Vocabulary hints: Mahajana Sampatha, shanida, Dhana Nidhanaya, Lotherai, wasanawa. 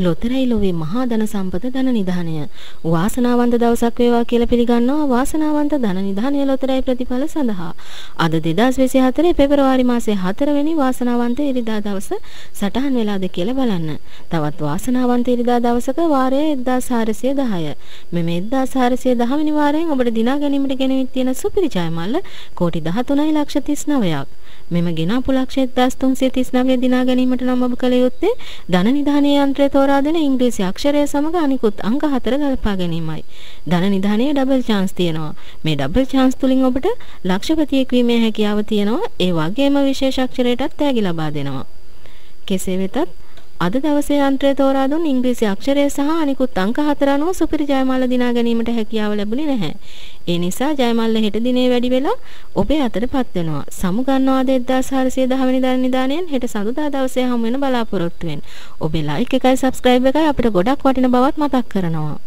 ලොතරැයිලොවේ මහා ධන සම්පත ධන නිධානය වාසනාවන්ත දවසක් වේවා කියලා පිළිගන්නවා වාසනාවන්ත ධන නිධානය ලොතරැයි ප්‍රතිඵල සඳහා අද 2024 පෙබරවාරි මාසයේ 4 වෙනි වාසනාවන්ත ඉරිදා දවස සටහන් වෙලාද කියලා බලන්න. තවත් වාසනාවන්ත ඉරිදා දවසක වාරයේ 1410 මෙමෙ 1410 වෙනි වාරයෙන් ඔබට දිනා ගැනීමට ගෙනෙවිත් තියෙන සුපිරි ජයමල්ල කෝටි 13.39ක්. මෙම ගෙනාපු ලක්ෂ 1339 දිනා ගැනීමට නම් ඔබ කල යුත්තේ ධන නිධානය යන්ත්‍රය තෝරාදෙන ඉංග්‍රීසි අක්ෂරය සමග අනිකුත් අංක 4 ගලපා ගැනීමයි. ධන නිධානයේ ඩබල් chance තියෙනවා. මේ ඩබල් chance තුලින් ඔබට ලක්ෂපතියෙක් වීමේ හැකියාව තියෙනවා. ඒ වගේම විශේෂ අක්ෂරයටත් තෑගි ලබා දෙනවා. කෙසේ වෙතත් අද දවසේ යන්ත්‍රය තෝරා දුන් ඉංග්‍රීසි අක්ෂරය සහ අනිකුත් අංක 4 අනුව සුපිරි ජයමාල දිනා ගැනීමට හැකියාව ලැබුණේ නැහැ. ඒ නිසා ජයමාල හෙට දිනේ වැඩි වෙලා ඔබේ අතටපත් වෙනවා. සමුගන්නවා 2410 වෙනි ධන නිධානයෙන් හෙට සඳුදා දවසේ හමු වෙන බලාපොරොත්තුෙන්. ඔබේ ලයික් එකයි subscribe එකයි අපිට ගොඩක් වටින බවත් මතක් කරනවා.